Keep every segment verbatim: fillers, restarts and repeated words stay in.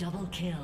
Double kill.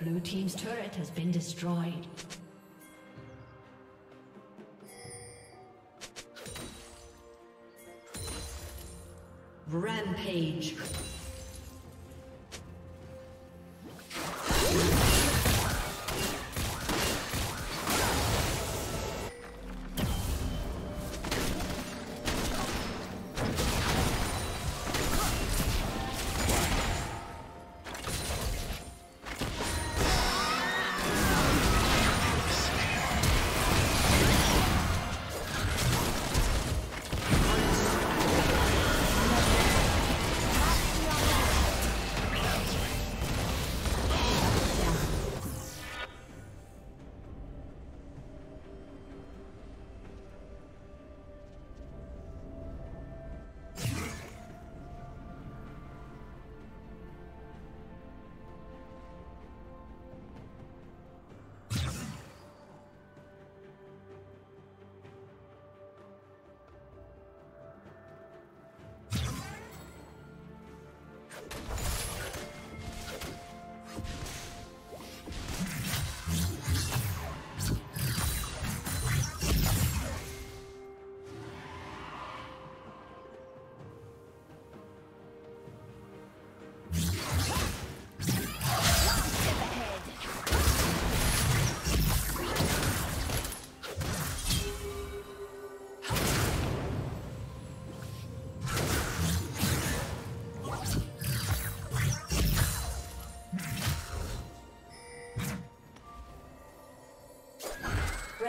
Blue team's turret has been destroyed. Rampage. The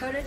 Turret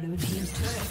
Blue team's turret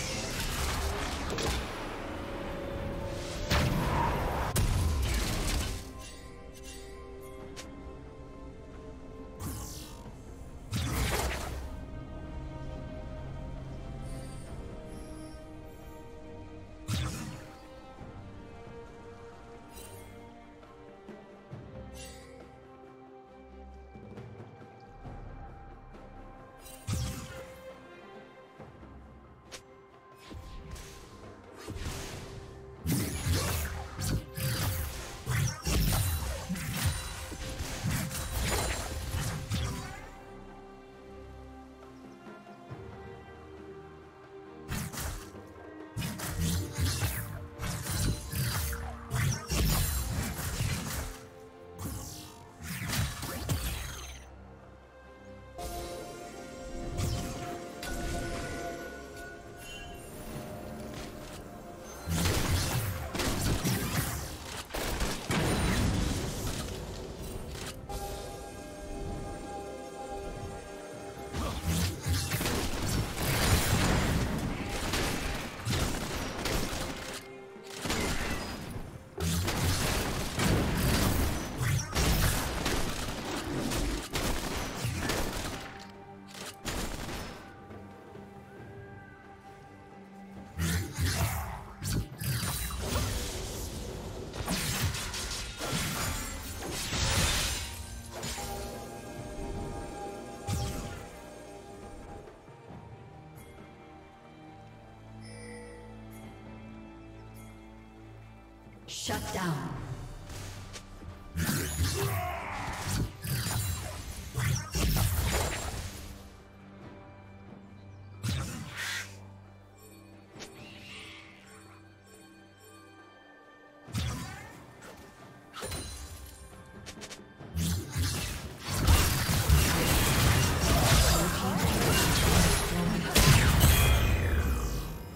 Shut down.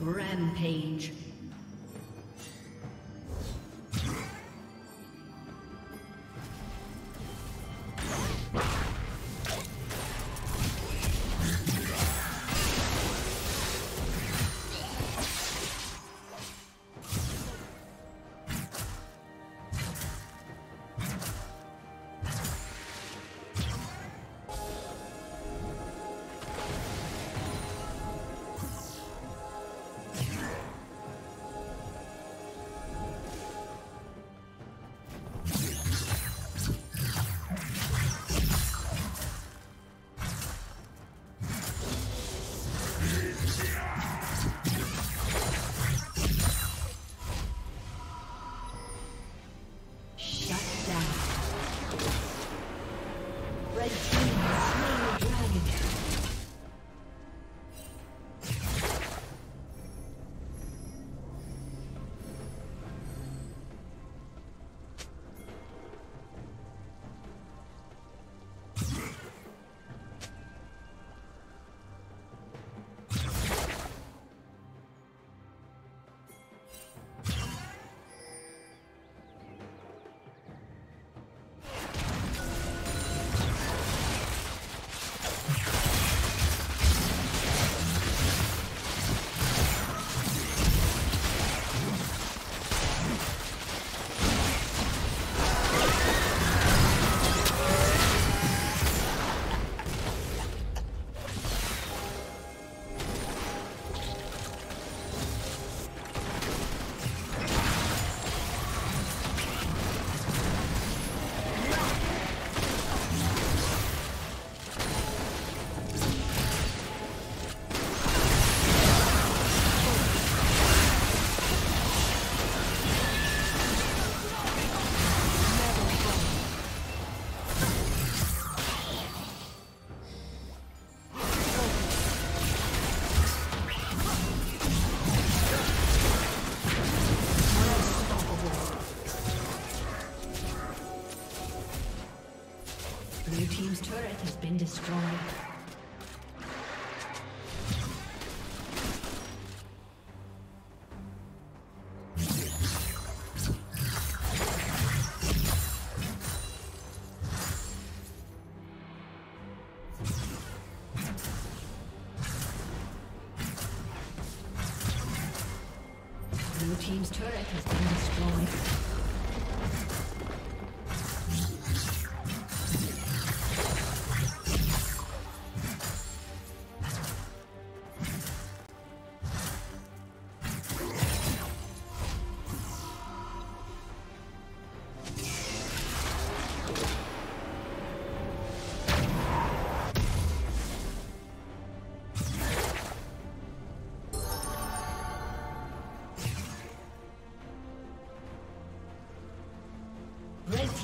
Rampage. Blue team's turret has been destroyed. team's turret has been destroyed.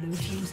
Blue team's